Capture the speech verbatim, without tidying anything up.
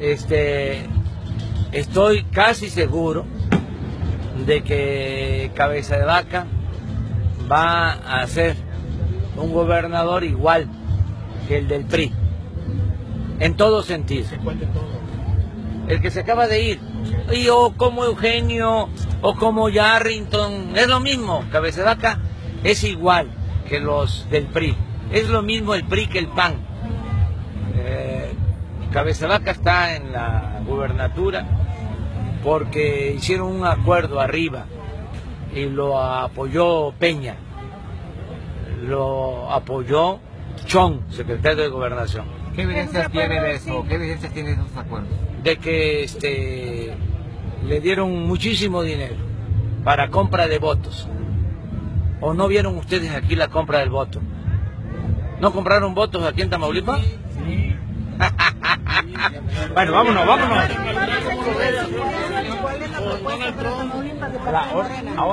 este, estoy casi seguro de que Cabeza de Vaca va a ser un gobernador igual que el del P R I, en todo sentido. El que se acaba de ir, y o como Eugenio, o como Yarrington, es lo mismo. Cabeza de Vaca es igual que los del P R I, es lo mismo el P R I que el P A N. Eh, Cabeza de Vaca está en la gubernatura porque hicieron un acuerdo arriba y lo apoyó Peña, lo apoyó Chong, secretario de Gobernación. ¿Qué evidencias tiene de eso? ¿Qué evidencias tiene de esos acuerdos? De que este, le dieron muchísimo dinero para compra de votos. ¿O no vieron ustedes aquí la compra del voto? ¿No compraron votos aquí en Tamaulipas? Sí. sí. Bueno, vámonos, vámonos. ¿Cuál es la propuesta para Tamaulipas de parte de Morena?